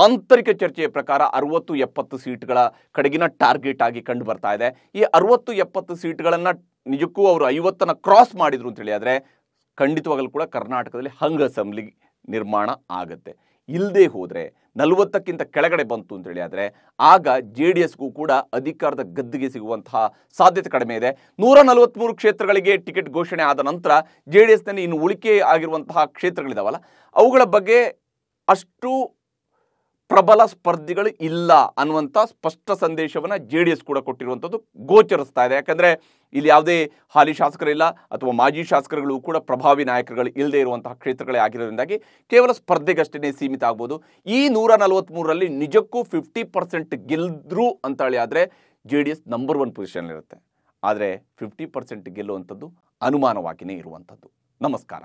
ಆಂತರಿಕ ಚರ್ಚೆಯ ಪ್ರಕಾರ ಅರವತ್ತು ಎಪ್ಪತ್ತು ಸೀಟ್ಗಳ ಕಡೆಗಿನ ಟಾರ್ಗೆಟ್ ಆಗಿ ಕಂಡು ಬರ್ತಾ ಇದೆ. ಈ ಅರವತ್ತು ಎಪ್ಪತ್ತು ಸೀಟ್ಗಳನ್ನು ನಿಜಕ್ಕೂ ಅವರು ಐವತ್ತನ್ನು ಕ್ರಾಸ್ ಮಾಡಿದರು ಅಂತೇಳಿ ಆದರೆ ಖಂಡಿತವಾಗಲೂ ಕೂಡ ಕರ್ನಾಟಕದಲ್ಲಿ ಹಂಗ ಅಸೆಂಬ್ಲಿ ನಿರ್ಮಾಣ ಆಗುತ್ತೆ. ಇಲ್ಲದೆ ಹೋದರೆ ನಲವತ್ತಕ್ಕಿಂತ ಕೆಳಗಡೆ ಬಂತು ಅಂತೇಳಿ ಆದರೆ ಆಗ ಜೆ ಡಿ ಎಸ್ಗೂ ಕೂಡ ಅಧಿಕಾರದ ಗದ್ದಿಗೆ ಸಿಗುವಂತಹ ಸಾಧ್ಯತೆ ಕಡಿಮೆ ಇದೆ. ನೂರ ನಲವತ್ತ್ಮೂರು ಕ್ಷೇತ್ರಗಳಿಗೆ ಟಿಕೆಟ್ ಘೋಷಣೆ ಆದ ನಂತರ ಜೆ ಡಿ ಎಸ್ನಲ್ಲಿ ಇನ್ನು ಉಳಿಕೆ ಆಗಿರುವಂತಹ ಕ್ಷೇತ್ರಗಳಿದಾವಲ್ಲ, ಅವುಗಳ ಬಗ್ಗೆ ಅಷ್ಟು ಪ್ರಬಲ ಸ್ಪರ್ಧಿಗಳು ಇಲ್ಲ ಅನ್ನುವಂಥ ಸ್ಪಷ್ಟ ಸಂದೇಶವನ್ನು ಜೆ ಡಿ ಎಸ್ ಕೂಡ ಕೊಟ್ಟಿರುವಂಥದ್ದು ಗೋಚರಿಸ್ತಾ ಇದೆ. ಯಾಕಂದರೆ ಇಲ್ಲಿ ಯಾವುದೇ ಹಾಲಿ ಶಾಸಕರಿಲ್ಲ ಅಥವಾ ಮಾಜಿ ಶಾಸಕರುಗಳು ಕೂಡ ಪ್ರಭಾವಿ ನಾಯಕರುಗಳು ಇಲ್ಲದೆ ಇರುವಂತಹ ಕ್ಷೇತ್ರಗಳೇ ಆಗಿರೋದ್ರಿಂದಾಗಿ ಕೇವಲ ಸ್ಪರ್ಧೆಗಷ್ಟೇ ಸೀಮಿತ ಆಗ್ಬೋದು. ಈ ನೂರ ನಲವತ್ತ್ಮೂರರಲ್ಲಿ ನಿಜಕ್ಕೂ ಫಿಫ್ಟಿ ಪರ್ಸೆಂಟ್ ಗೆಲ್ಲರು ಅಂತೇಳಿ ಆದರೆ J D S number one ಪೊಸಿಷನ್ನಲ್ಲಿರುತ್ತೆ. ಆದರೆ ಫಿಫ್ಟಿ ಪರ್ಸೆಂಟ್ ಗೆಲ್ಲುವಂಥದ್ದು ಅನುಮಾನವಾಗಿಯೇ ಇರುವಂಥದ್ದು. ನಮಸ್ಕಾರ.